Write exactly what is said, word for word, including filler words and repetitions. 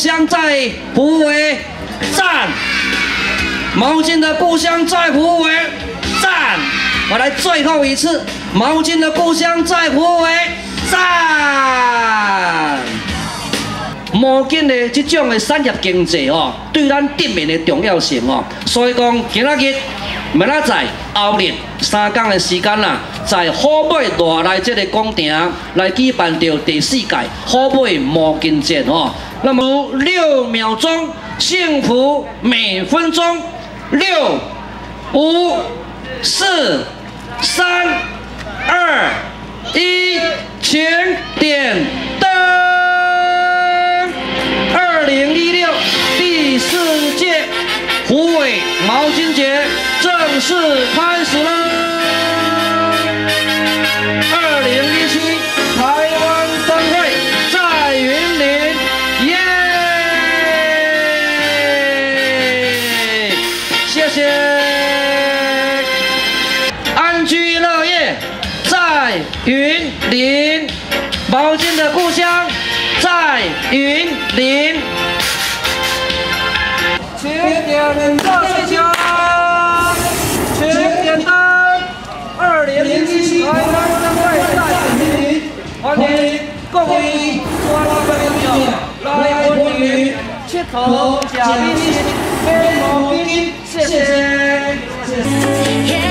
乡在虎尾站，毛巾的故乡在虎尾站。我来最后一次，毛巾的故乡在虎尾站。毛巾的这种的产业经济哦，对咱店面的重要性哦，所以讲今仔日。 明仔载、后日三天的时间啦，在虎尾外来这个广场来举办着第四届虎尾毛巾节哦。那么六秒钟，幸福每分钟。六、五、四、三、二、一，请点灯。二零一六第四届虎尾毛巾节。 正式开始了。二零一七台湾灯会在云林，耶！谢谢。安居乐业在云林，毛巾的故乡在云林。请点灯，谢谢。 二零零七台湾灯会在云林，欢迎各位观众朋友来云林铁头嘉宾，非常欢迎，谢谢。